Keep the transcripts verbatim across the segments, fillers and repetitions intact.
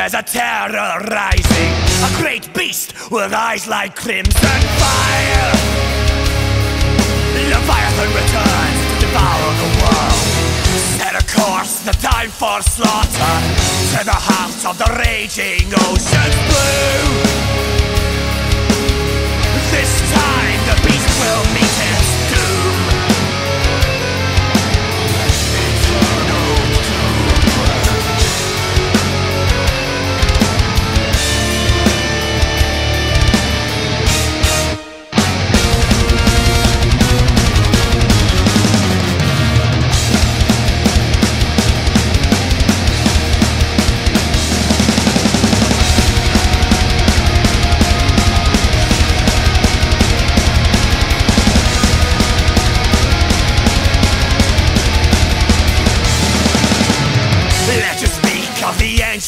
there's a terror rising, a great beast with eyes like crimson fire. Leviathan returns to devour the world. Set a course, the time for slaughter, to the heart of the raging ocean's blue. This time the beast will meet its doom.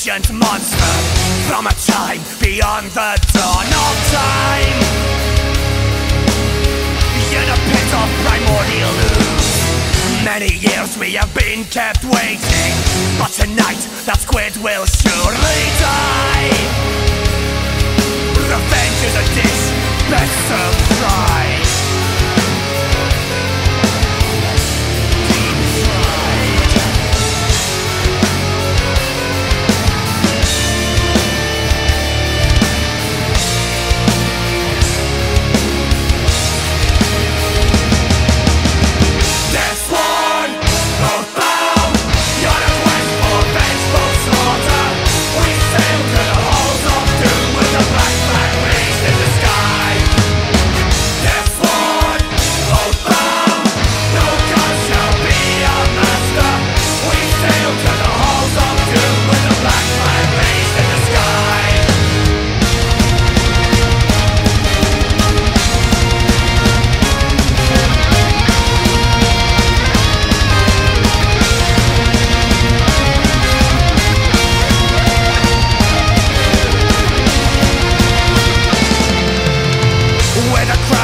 Ancient monster from a time beyond the dawn of time. In a pit of primordial ooze, many years we have been kept waiting, but tonight that squid will surely die. Revenge is a dish best served fried. When a crowd